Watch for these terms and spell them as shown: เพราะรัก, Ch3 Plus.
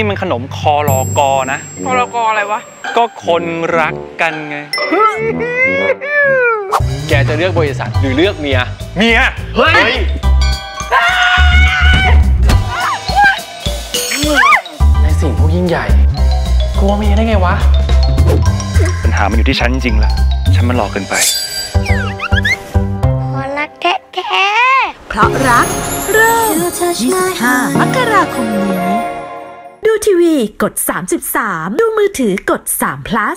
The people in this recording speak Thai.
นี่มันขนมคอลอกอนะคอลอกออะไรวะก็คนรักกันไงแกจะเลือกบริษัทหรือเลือกเมียเฮ้ยในสิ่งพวกยิ่งใหญ่กลัวเมียได้ไงวะปัญหามันอยู่ที่ฉันจริงๆล่ะฉันมันหลอกเกินไปพอรักแท้ๆเพราะรักเริ่ม25 มกราคมนี้ดูทีวีกด33ดูมือถือกด3 plus